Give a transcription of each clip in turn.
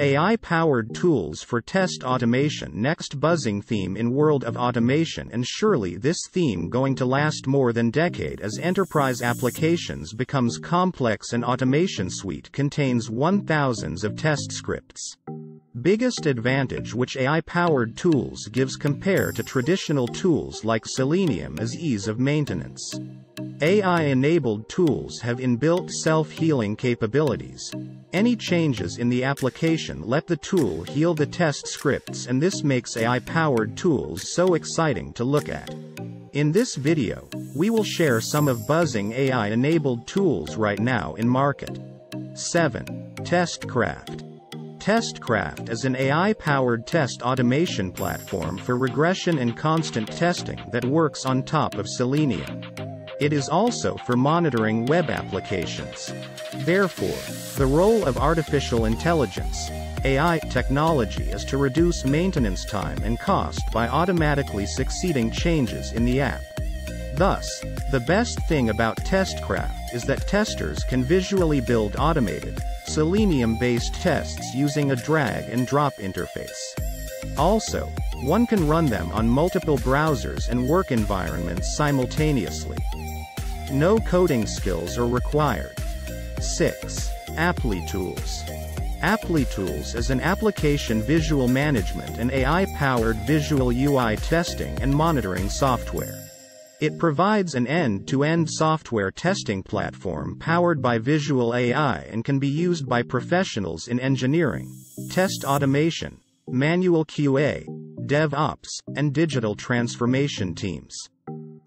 AI-powered tools for test automation. Next buzzing theme in world of automation, and surely this theme going to last more than decade as enterprise applications becomes complex and automation suite contains 1000s of test scripts. Biggest advantage which AI-powered tools gives compared to traditional tools like Selenium is ease of maintenance. AI-enabled tools have inbuilt self-healing capabilities. Any changes in the application let the tool heal the test scripts, and this makes AI-powered tools so exciting to look at. In this video, we will share some of buzzing AI-enabled tools right now in market. 7. TestCraft. TestCraft is an AI-powered test automation platform for regression and constant testing that works on top of Selenium. It is also for monitoring web applications. Therefore, the role of artificial intelligence (AI) technology is to reduce maintenance time and cost by automatically succeeding changes in the app. Thus, the best thing about TestCraft is that testers can visually build automated, Selenium-based tests using a drag-and-drop interface. Also, one can run them on multiple browsers and work environments simultaneously. No coding skills are required. 6. Applitools. Applitools is an application visual management and AI-powered visual UI testing and monitoring software. It provides an end-to-end software testing platform powered by visual AI and can be used by professionals in engineering, test automation, manual QA, DevOps, and digital transformation teams.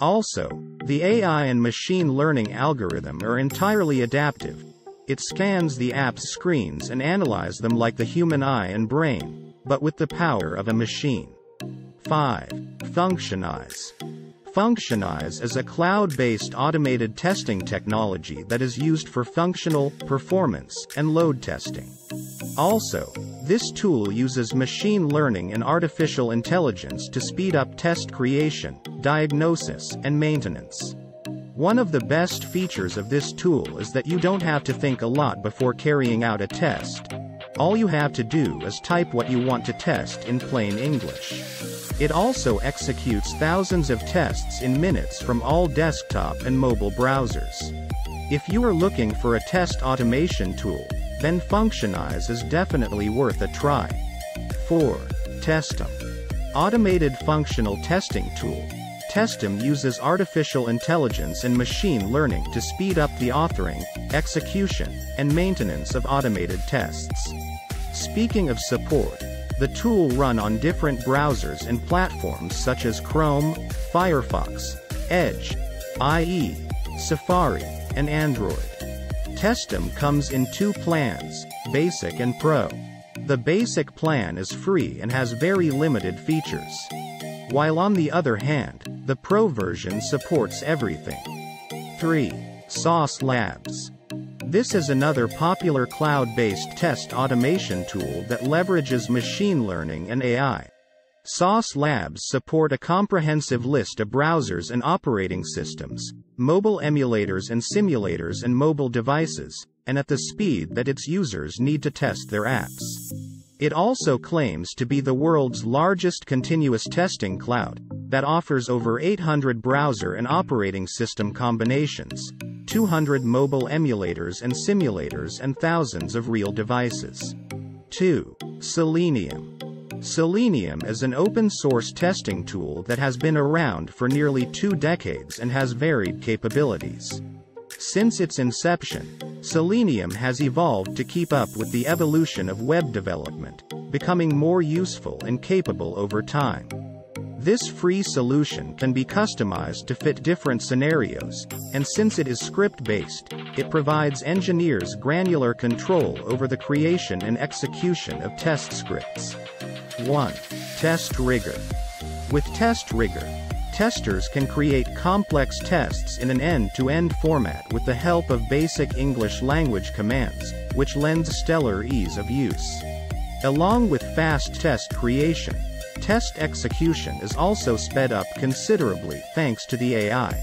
Also, the AI and machine learning algorithm are entirely adaptive. It scans the app's screens and analyzes them like the human eye and brain, but with the power of a machine. 5. Functionize. Functionize is a cloud-based automated testing technology that is used for functional, performance, and load testing. Also, this tool uses machine learning and artificial intelligence to speed up test creation, diagnosis, and maintenance. One of the best features of this tool is that you don't have to think a lot before carrying out a test. All you have to do is type what you want to test in plain English. It also executes thousands of tests in minutes from all desktop and mobile browsers. If you are looking for a test automation tool, then Functionize is definitely worth a try. 4. Testim. Automated functional testing tool. Testim uses artificial intelligence and machine learning to speed up the authoring, execution, and maintenance of automated tests. Speaking of support, the tool runs on different browsers and platforms such as Chrome, Firefox, Edge, IE, Safari, and Android. Testim comes in two plans, Basic and Pro. The Basic plan is free and has very limited features. While on the other hand, the Pro version supports everything. 3. Sauce Labs. This is another popular cloud-based test automation tool that leverages machine learning and AI. Sauce Labs support a comprehensive list of browsers and operating systems, mobile emulators and simulators and mobile devices, and at the speed that its users need to test their apps. It also claims to be the world's largest continuous testing cloud that offers over 800 browser and operating system combinations, 200 mobile emulators and simulators, and thousands of real devices. 2. Selenium. Selenium is an open-source testing tool that has been around for nearly 2 decades and has varied capabilities. Since its inception, Selenium has evolved to keep up with the evolution of web development, becoming more useful and capable over time. This free solution can be customized to fit different scenarios, and since it is script-based, it provides engineers granular control over the creation and execution of test scripts. 1. Test Rigor. With Test Rigor, testers can create complex tests in an end-to-end format with the help of basic English language commands, which lends stellar ease of use. Along with fast test creation, test execution is also sped up considerably thanks to the AI.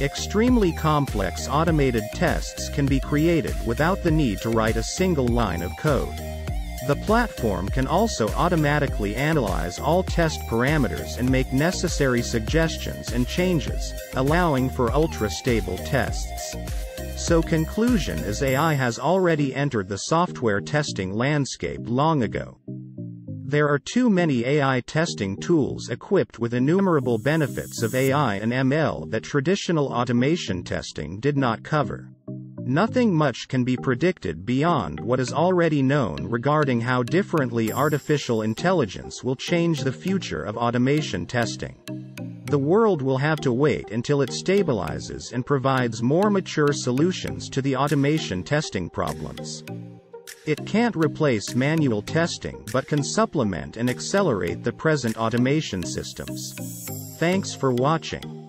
Extremely complex automated tests can be created without the need to write a single line of code. The platform can also automatically analyze all test parameters and make necessary suggestions and changes, allowing for ultra-stable tests. So conclusion is AI has already entered the software testing landscape long ago. There are too many AI testing tools equipped with innumerable benefits of AI and ML that traditional automation testing did not cover. Nothing much can be predicted beyond what is already known regarding how differently artificial intelligence will change the future of automation testing. The world will have to wait until it stabilizes and provides more mature solutions to the automation testing problems. It can't replace manual testing but can supplement and accelerate the present automation systems. Thanks for watching.